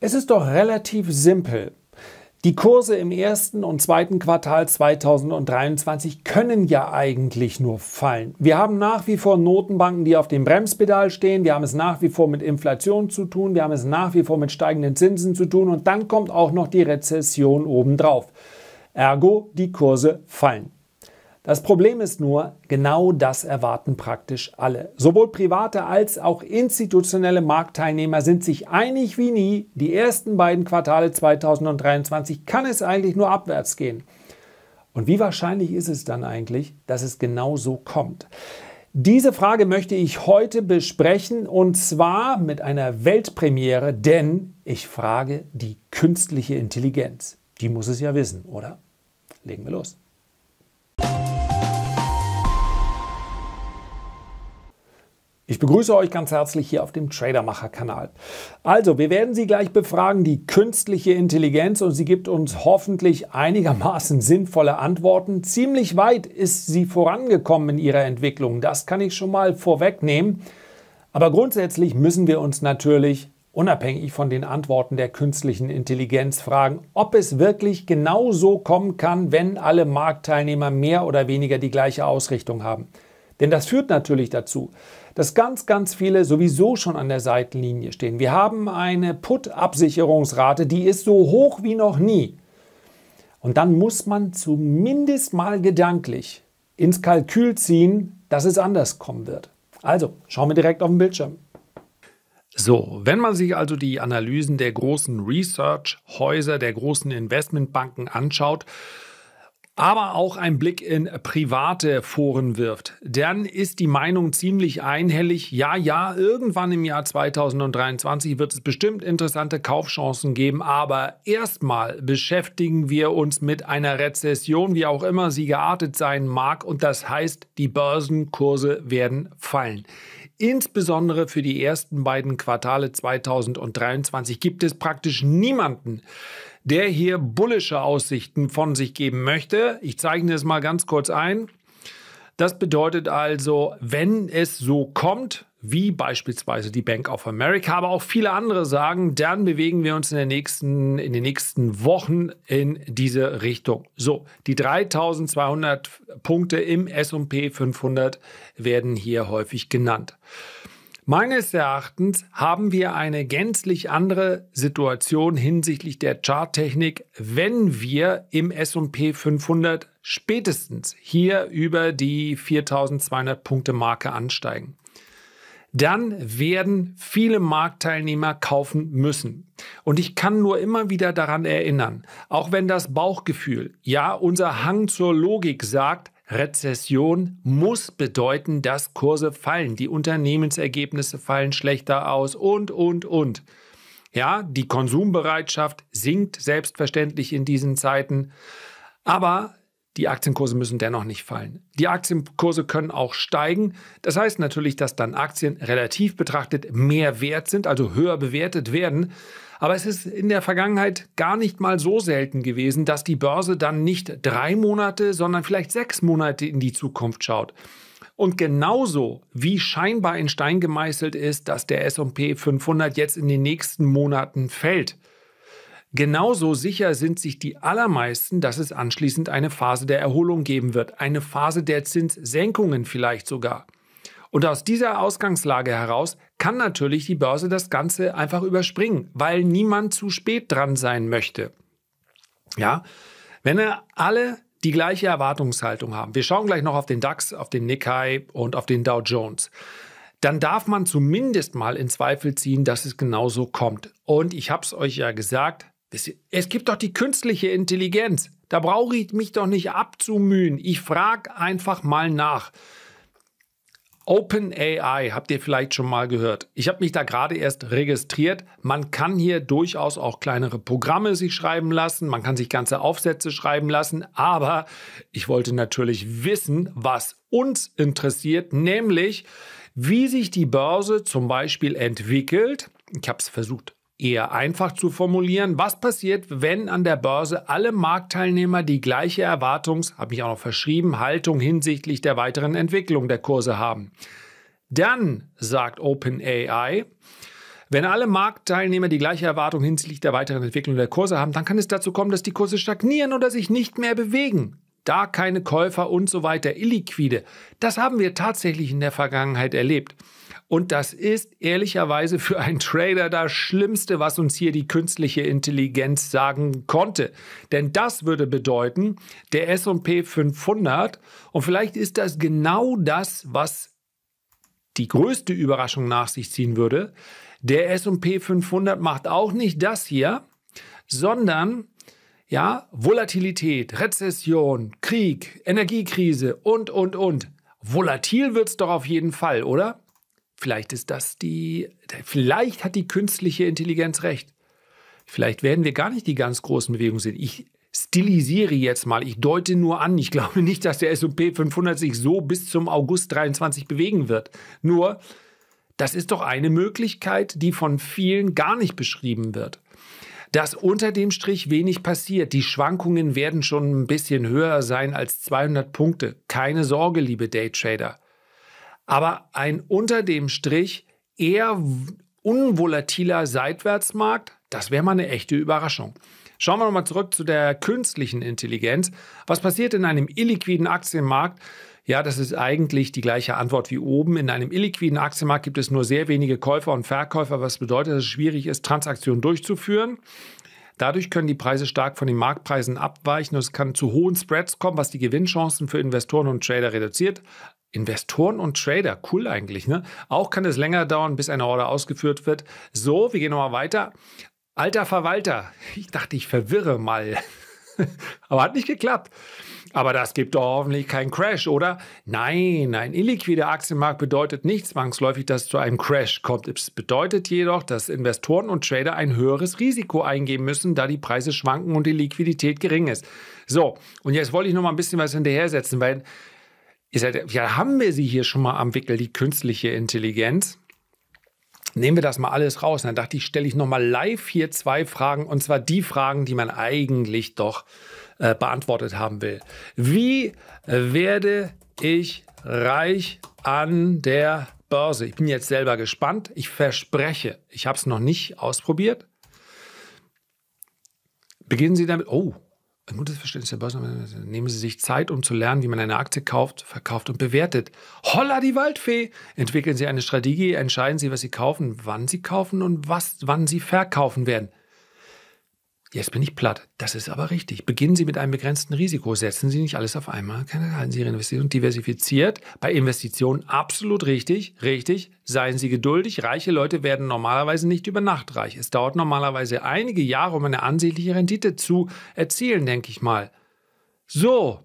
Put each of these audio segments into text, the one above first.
Es ist doch relativ simpel. Die Kurse im ersten und zweiten Quartal 2023 können ja eigentlich nur fallen. Wir haben nach wie vor Notenbanken, die auf dem Bremspedal stehen. Wir haben es nach wie vor mit Inflation zu tun. Wir haben es nach wie vor mit steigenden Zinsen zu tun. Und dann kommt auch noch die Rezession obendrauf. Ergo, die Kurse fallen. Das Problem ist nur, genau das erwarten praktisch alle. Sowohl private als auch institutionelle Marktteilnehmer sind sich einig wie nie, die ersten beiden Quartale 2023 kann es eigentlich nur abwärts gehen. Und wie wahrscheinlich ist es dann eigentlich, dass es genau so kommt? Diese Frage möchte ich heute besprechen und zwar mit einer Weltpremiere, denn ich frage die künstliche Intelligenz. Die muss es ja wissen, oder? Legen wir los. Ich begrüße euch ganz herzlich hier auf dem Tradermacher-Kanal. Also, wir werden sie gleich befragen, die künstliche Intelligenz, und sie gibt uns hoffentlich einigermaßen sinnvolle Antworten. Ziemlich weit ist sie vorangekommen in ihrer Entwicklung, das kann ich schon mal vorwegnehmen. Aber grundsätzlich müssen wir uns natürlich unabhängig von den Antworten der künstlichen Intelligenz fragen, ob es wirklich genau so kommen kann, wenn alle Marktteilnehmer mehr oder weniger die gleiche Ausrichtung haben. Denn das führt natürlich dazu, dass ganz, ganz viele sowieso schon an der Seitenlinie stehen. Wir haben eine Put-Absicherungsrate, die ist so hoch wie noch nie. Und dann muss man zumindest mal gedanklich ins Kalkül ziehen, dass es anders kommen wird. Also, schauen wir direkt auf den Bildschirm. So, wenn man sich also die Analysen der großen Research-Häuser, der großen Investmentbanken anschaut, aber auch einen Blick in private Foren wirft, dann ist die Meinung ziemlich einhellig, ja, irgendwann im Jahr 2023 wird es bestimmt interessante Kaufchancen geben, aber erstmal beschäftigen wir uns mit einer Rezession, wie auch immer sie geartet sein mag, und das heißt, die Börsenkurse werden fallen. Insbesondere für die ersten beiden Quartale 2023 gibt es praktisch niemanden, der hier bullische Aussichten von sich geben möchte. Ich zeichne es mal ganz kurz ein. Das bedeutet also, wenn es so kommt, wie beispielsweise die Bank of America, aber auch viele andere sagen, dann bewegen wir uns in den nächsten Wochen in diese Richtung. So, die 3200 Punkte im S&P 500 werden hier häufig genannt. Meines Erachtens haben wir eine gänzlich andere Situation hinsichtlich der Charttechnik, wenn wir im S&P 500 spätestens hier über die 4200 Punkte Marke ansteigen. Dann werden viele Marktteilnehmer kaufen müssen. Und ich kann nur immer wieder daran erinnern, auch wenn das Bauchgefühl, ja, unser Hang zur Logik sagt, Rezession muss bedeuten, dass Kurse fallen, die Unternehmensergebnisse fallen schlechter aus und. Ja, die Konsumbereitschaft sinkt selbstverständlich in diesen Zeiten, aber die Aktienkurse müssen dennoch nicht fallen. Die Aktienkurse können auch steigen. Das heißt natürlich, dass dann Aktien relativ betrachtet mehr wert sind, also höher bewertet werden. Aber es ist in der Vergangenheit gar nicht mal so selten gewesen, dass die Börse dann nicht 3 Monate, sondern vielleicht 6 Monate in die Zukunft schaut. Und genauso wie scheinbar in Stein gemeißelt ist, dass der S&P 500 jetzt in den nächsten Monaten fällt, genauso sicher sind sich die allermeisten, dass es anschließend eine Phase der Erholung geben wird, eine Phase der Zinssenkungen vielleicht sogar. Und aus dieser Ausgangslage heraus kann natürlich die Börse das Ganze einfach überspringen, weil niemand zu spät dran sein möchte. Ja, wenn alle die gleiche Erwartungshaltung haben, wir schauen gleich noch auf den DAX, auf den Nikkei und auf den Dow Jones, dann darf man zumindest mal in Zweifel ziehen, dass es genauso kommt. Und ich habe es euch ja gesagt, es gibt doch die künstliche Intelligenz. Da brauche ich mich doch nicht abzumühen. Ich frage einfach mal nach. OpenAI habt ihr vielleicht schon mal gehört. Ich habe mich da gerade erst registriert. Man kann hier durchaus auch kleinere Programme sich schreiben lassen. Man kann sich ganze Aufsätze schreiben lassen. Aber ich wollte natürlich wissen, was uns interessiert, nämlich wie sich die Börse zum Beispiel entwickelt. Ich habe es versucht, eher einfach zu formulieren. Was passiert, wenn an der Börse alle Marktteilnehmer die gleiche Haltung hinsichtlich der weiteren Entwicklung der Kurse haben? Dann sagt OpenAI, Wenn alle Marktteilnehmer die gleiche Erwartung hinsichtlich der weiteren Entwicklung der Kurse haben, dann kann es dazu kommen, dass die Kurse stagnieren oder sich nicht mehr bewegen. Da keine Käufer und so weiter, illiquide. Das haben wir tatsächlich in der Vergangenheit erlebt. Und das ist ehrlicherweise für einen Trader das Schlimmste, was uns hier die künstliche Intelligenz sagen konnte. Denn das würde bedeuten, der S&P 500, und vielleicht ist das genau das, was die größte Überraschung nach sich ziehen würde, der S&P 500 macht auch nicht das hier, sondern ja, Volatilität, Rezession, Krieg, Energiekrise und. Volatil wird es doch auf jeden Fall, oder? Vielleicht hat die künstliche Intelligenz recht. Vielleicht werden wir gar nicht die ganz großen Bewegungen sehen. Ich stilisiere jetzt mal, ich deute nur an. Ich glaube nicht, dass der S&P 500 sich so bis zum August 23 bewegen wird. Nur, das ist doch eine Möglichkeit, die von vielen gar nicht beschrieben wird. Dass unter dem Strich wenig passiert. Die Schwankungen werden schon ein bisschen höher sein als 200 Punkte. Keine Sorge, liebe Daytrader. Aber ein unter dem Strich eher unvolatiler Seitwärtsmarkt, das wäre mal eine echte Überraschung. Schauen wir nochmal zurück zu der künstlichen Intelligenz. Was passiert in einem illiquiden Aktienmarkt? Ja, das ist eigentlich die gleiche Antwort wie oben. In einem illiquiden Aktienmarkt gibt es nur sehr wenige Käufer und Verkäufer, was bedeutet, dass es schwierig ist, Transaktionen durchzuführen. Dadurch können die Preise stark von den Marktpreisen abweichen und es kann zu hohen Spreads kommen, was die Gewinnchancen für Investoren und Trader reduziert. Investoren und Trader, cool eigentlich, ne? Auch kann es länger dauern, bis eine Order ausgeführt wird. So, wir gehen nochmal weiter. Alter Verwalter, ich dachte, ich verwirre mal, aber hat nicht geklappt. Aber das gibt doch hoffentlich keinen Crash, oder? Nein, ein illiquider Aktienmarkt bedeutet nicht zwangsläufig, dass es zu einem Crash kommt. Es bedeutet jedoch, dass Investoren und Trader ein höheres Risiko eingehen müssen, da die Preise schwanken und die Liquidität gering ist. So, und jetzt wollte ich noch mal ein bisschen was hinterhersetzen, weil ja, haben wir sie hier schon mal am Wickel, die künstliche Intelligenz? Nehmen wir das mal alles raus. Und dann dachte ich, stelle ich noch mal live hier zwei Fragen, und zwar die Fragen, die man eigentlich doch beantwortet haben will. Wie werde ich reich an der Börse? Ich bin jetzt selber gespannt. Ich verspreche, ich habe es noch nicht ausprobiert. Beginnen Sie damit. Oh, ein gutes Verständnis der Börse. Nehmen Sie sich Zeit, um zu lernen, wie man eine Aktie kauft, verkauft und bewertet. Holla die Waldfee! Entwickeln Sie eine Strategie, entscheiden Sie, was Sie kaufen, wann Sie kaufen und wann Sie verkaufen werden. Jetzt bin ich platt. Das ist aber richtig. Beginnen Sie mit einem begrenzten Risiko. Setzen Sie nicht alles auf einmal. Halten Sie Ihre Investitionen diversifiziert. Bei Investitionen absolut richtig. Richtig. Seien Sie geduldig. Reiche Leute werden normalerweise nicht über Nacht reich. Es dauert normalerweise einige Jahre, um eine ansehnliche Rendite zu erzielen, denke ich mal. So,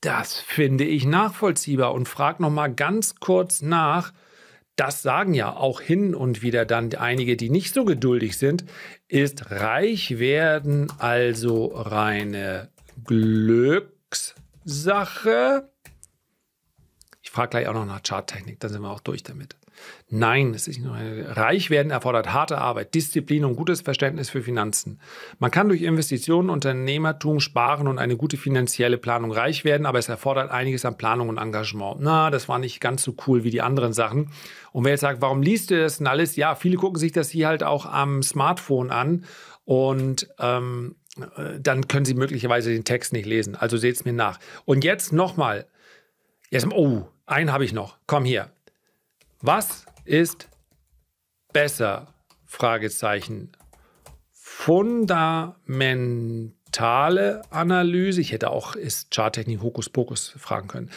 das finde ich nachvollziehbar. Und frag noch mal ganz kurz nach. Das sagen ja auch hin und wieder dann einige, die nicht so geduldig sind, ist reich werden also reine Glückssache? Ich frage gleich auch noch nach Charttechnik, dann sind wir auch durch damit. Nein, es ist nicht nur eine. Reich werden erfordert harte Arbeit, Disziplin und gutes Verständnis für Finanzen. Man kann durch Investitionen, Unternehmertum, Sparen und eine gute finanzielle Planung reich werden, aber es erfordert einiges an Planung und Engagement. Na, das war nicht ganz so cool wie die anderen Sachen. Und wer jetzt sagt, warum liest du das denn alles? Ja, viele gucken sich das hier halt auch am Smartphone an und dann können sie möglicherweise den Text nicht lesen. Also seht es mir nach. Und jetzt nochmal. Oh, einen habe ich noch. Komm hier. Was ist besser? Fragezeichen. Fundamentale Analyse. Ich hätte auch Charttechnik Hokuspokus fragen können.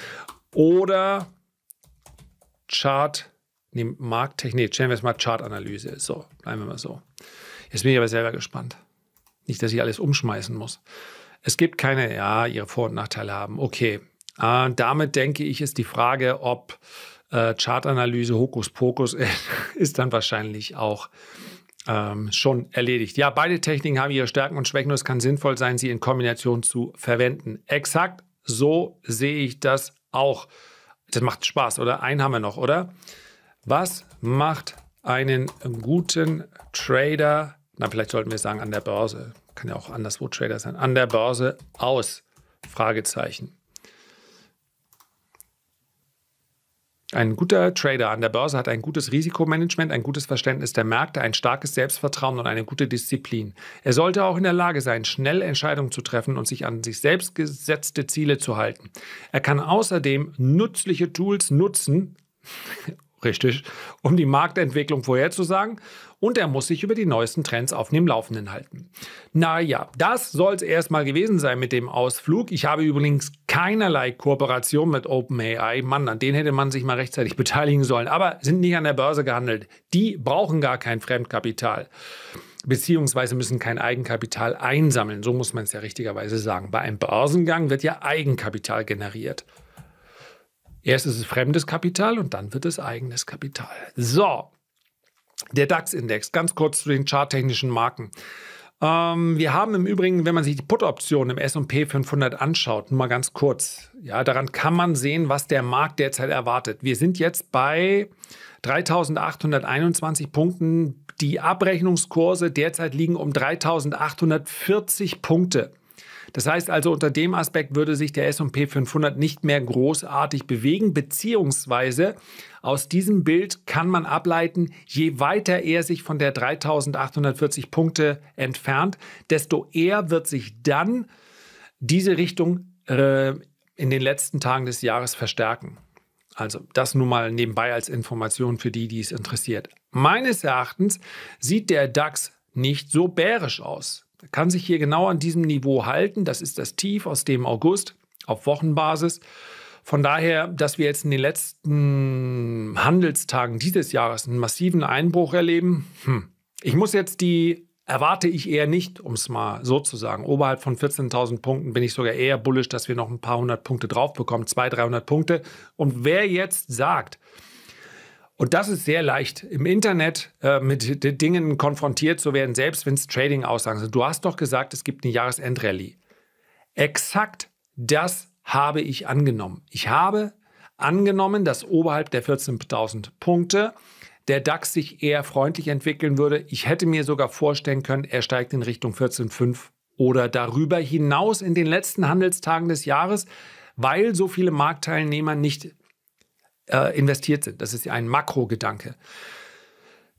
Oder Markttechnik. Stellen wir es mal Chartanalyse. So, bleiben wir mal so. Jetzt bin ich aber selber gespannt. Nicht, dass ich alles umschmeißen muss. Es gibt keine, ja, ihre Vor- und Nachteile haben. Okay. Damit denke ich, ist die Frage, ob Chartanalyse, Hokuspokus ist dann wahrscheinlich auch schon erledigt. Ja, beide Techniken haben ihre Stärken und Schwächen und es kann sinnvoll sein, sie in Kombination zu verwenden. Exakt so sehe ich das auch. Das macht Spaß, oder? Einen haben wir noch, oder? Was macht einen guten Trader, na vielleicht sollten wir sagen an der Börse, kann ja auch anderswo Trader sein, an der Börse aus? Fragezeichen. Ein guter Trader an der Börse hat ein gutes Risikomanagement, ein gutes Verständnis der Märkte, ein starkes Selbstvertrauen und eine gute Disziplin. Er sollte auch in der Lage sein, schnell Entscheidungen zu treffen und sich an sich selbst gesetzte Ziele zu halten. Er kann außerdem nützliche Tools nutzen, richtig, um die Marktentwicklung vorherzusagen, und er muss sich über die neuesten Trends auf dem Laufenden halten. Naja, das soll es erstmal gewesen sein mit dem Ausflug. Ich habe übrigens keinerlei Kooperation mit OpenAI. Mann, an denen hätte man sich mal rechtzeitig beteiligen sollen, aber sind nicht an der Börse gehandelt. Die brauchen gar kein Fremdkapital, beziehungsweise müssen kein Eigenkapital einsammeln. So muss man es ja richtigerweise sagen. Bei einem Börsengang wird ja Eigenkapital generiert. Erst ist es fremdes Kapital und dann wird es eigenes Kapital. So, der DAX-Index, ganz kurz zu den charttechnischen Marken. Wir haben im Übrigen, wenn man sich die Put-Option im S&P 500 anschaut, nur mal ganz kurz, ja, daran kann man sehen, was der Markt derzeit erwartet. Wir sind jetzt bei 3.821 Punkten. Die Abrechnungskurse derzeit liegen um 3.840 Punkte. Das heißt also, unter dem Aspekt würde sich der S&P 500 nicht mehr großartig bewegen, beziehungsweise aus diesem Bild kann man ableiten, je weiter er sich von der 3.840 Punkte entfernt, desto eher wird sich dann diese Richtung in den letzten Tagen des Jahres verstärken. Also das nur mal nebenbei als Information für die, die es interessiert. Meines Erachtens sieht der DAX nicht so bärisch aus. Kann sich hier genau an diesem Niveau halten. Das ist das Tief aus dem August auf Wochenbasis. Von daher, dass wir jetzt in den letzten Handelstagen dieses Jahres einen massiven Einbruch erleben, ich muss jetzt die, erwarte ich eher nicht, um es mal so zu sagen. Oberhalb von 14.000 Punkten bin ich sogar eher bullisch, dass wir noch ein paar hundert Punkte drauf bekommen, 200, 300 Punkte. Und wer jetzt sagt, und das ist sehr leicht, im Internet mit Dingen konfrontiert zu werden, selbst wenn es Trading-Aussagen sind. Du hast doch gesagt, es gibt eine Jahresendrallye. Exakt das habe ich angenommen. Ich habe angenommen, dass oberhalb der 14.000 Punkte der DAX sich eher freundlich entwickeln würde. Ich hätte mir sogar vorstellen können, er steigt in Richtung 14.5 oder darüber hinaus in den letzten Handelstagen des Jahres, weil so viele Marktteilnehmer nicht investiert sind. Das ist ein Makrogedanke.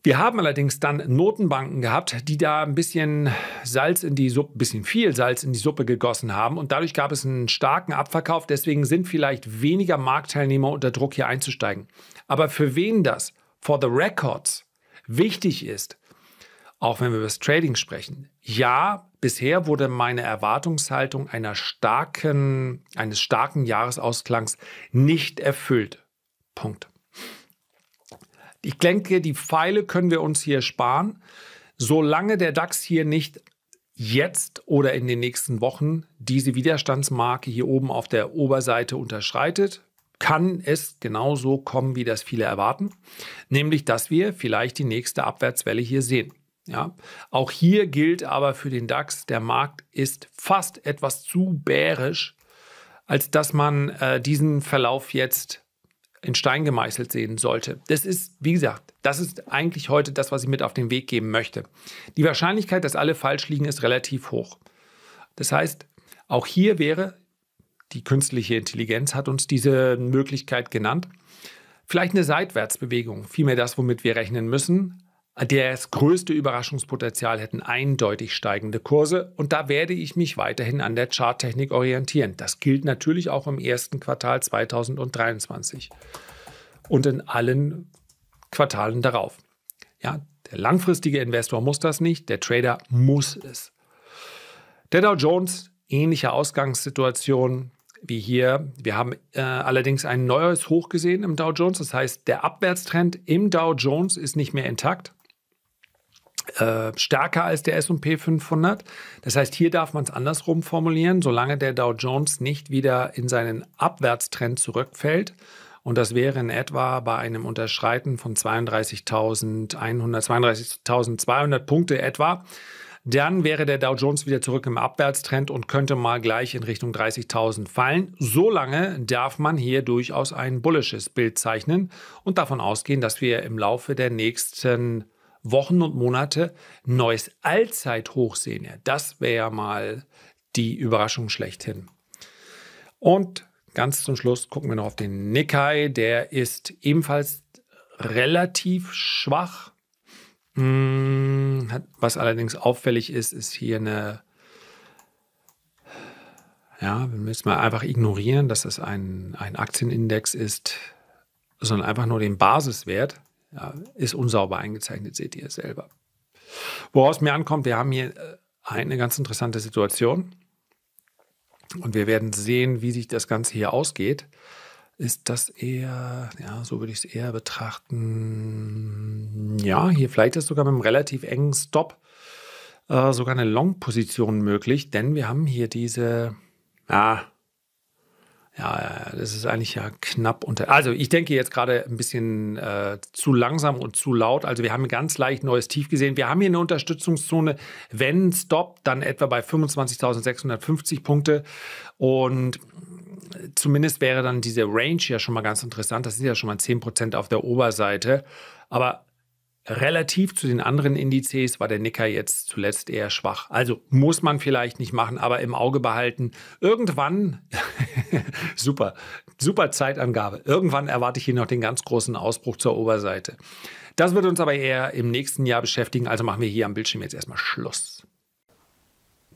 Wir haben allerdings dann Notenbanken gehabt, die da ein bisschen Salz in die Suppe, ein bisschen viel Salz in die Suppe gegossen haben und dadurch gab es einen starken Abverkauf. Deswegen sind vielleicht weniger Marktteilnehmer unter Druck, hier einzusteigen. Aber für wen das for the records wichtig ist, auch wenn wir über das Trading sprechen, ja, bisher wurde meine Erwartungshaltung eines starken Jahresausklangs nicht erfüllt. Punkt. Ich denke, die Pfeile können wir uns hier sparen, solange der DAX hier nicht jetzt oder in den nächsten Wochen diese Widerstandsmarke hier oben auf der Oberseite unterschreitet, kann es genauso kommen, wie das viele erwarten, nämlich, dass wir vielleicht die nächste Abwärtswelle hier sehen. Ja? Auch hier gilt aber für den DAX, der Markt ist fast etwas zu bärisch, als dass man diesen Verlauf jetzt in Stein gemeißelt sehen sollte. Das ist, wie gesagt, das ist eigentlich heute das, was ich mit auf den Weg geben möchte. Die Wahrscheinlichkeit, dass alle falsch liegen, ist relativ hoch. Das heißt, auch hier wäre, die künstliche Intelligenz hat uns diese Möglichkeit genannt, vielleicht eine Seitwärtsbewegung, vielmehr das, womit wir rechnen müssen. Das größte Überraschungspotenzial hätten eindeutig steigende Kurse und da werde ich mich weiterhin an der Charttechnik orientieren. Das gilt natürlich auch im ersten Quartal 2023 und in allen Quartalen darauf. Ja, der langfristige Investor muss das nicht, der Trader muss es. Der Dow Jones, ähnliche Ausgangssituation wie hier. Wir haben allerdings ein neues Hoch gesehen im Dow Jones. Das heißt, der Abwärtstrend im Dow Jones ist nicht mehr intakt. Stärker als der S&P 500. Das heißt, hier darf man es andersrum formulieren. Solange der Dow Jones nicht wieder in seinen Abwärtstrend zurückfällt, und das wäre in etwa bei einem Unterschreiten von 32.100, 32.200 Punkte etwa, dann wäre der Dow Jones wieder zurück im Abwärtstrend und könnte mal gleich in Richtung 30.000 fallen. Solange darf man hier durchaus ein bullisches Bild zeichnen und davon ausgehen, dass wir im Laufe der nächsten Wochen und Monate ein neues Allzeithoch sehen. Ja, das wäre ja mal die Überraschung schlechthin. Und Ganz zum Schluss gucken wir noch auf den Nikkei. Der ist ebenfalls relativ schwach. Was allerdings auffällig ist, ist hier eine... Ja, wir müssen mal einfach ignorieren, dass es ein Aktienindex ist, sondern einfach nur den Basiswert. Ja, ist unsauber eingezeichnet, seht ihr es selber. Woraus mir ankommt, wir haben hier eine ganz interessante Situation. Und wir werden sehen, wie sich das Ganze hier ausgeht. Ist das eher, ja, so würde ich es eher betrachten. Ja, hier vielleicht ist sogar mit einem relativ engen Stop sogar eine Long-Position möglich, denn wir haben hier diese, das ist eigentlich ja knapp unter, also ich denke jetzt gerade ein bisschen zu langsam und zu laut, also wir haben ganz leicht neues Tief gesehen, wir haben hier eine Unterstützungszone, wenn Stop, dann etwa bei 25.650 Punkte und zumindest wäre dann diese Range ja schon mal ganz interessant, das sind ja schon mal 10% auf der Oberseite, aber relativ zu den anderen Indizes war der Nikkei jetzt zuletzt eher schwach. Also muss man vielleicht nicht machen, aber im Auge behalten. Irgendwann, super Zeitangabe, irgendwann erwarte ich hier noch den ganz großen Ausbruch zur Oberseite. Das wird uns aber eher im nächsten Jahr beschäftigen, also machen wir hier am Bildschirm jetzt erstmal Schluss.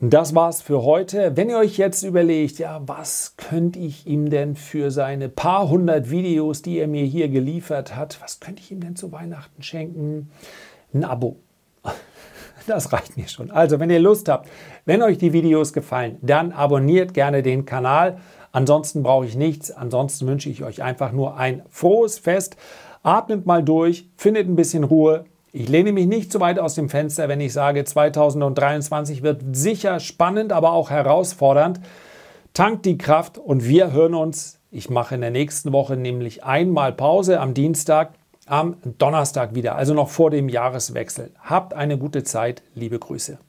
Das war's für heute. Wenn ihr euch jetzt überlegt, ja, was könnte ich ihm denn für seine paar hundert Videos, die er mir hier geliefert hat, was könnte ich ihm denn zu Weihnachten schenken? Ein Abo. Das reicht mir schon. Also, wenn ihr Lust habt, wenn euch die Videos gefallen, dann abonniert gerne den Kanal. Ansonsten brauche ich nichts. Ansonsten wünsche ich euch einfach nur ein frohes Fest. Atmet mal durch, findet ein bisschen Ruhe. Ich lehne mich nicht zu weit aus dem Fenster, wenn ich sage, 2023 wird sicher spannend, aber auch herausfordernd. Tankt die Kraft und wir hören uns. Ich mache in der nächsten Woche nämlich einmal Pause am Dienstag, am Donnerstag wieder, also noch vor dem Jahreswechsel. Habt eine gute Zeit, liebe Grüße.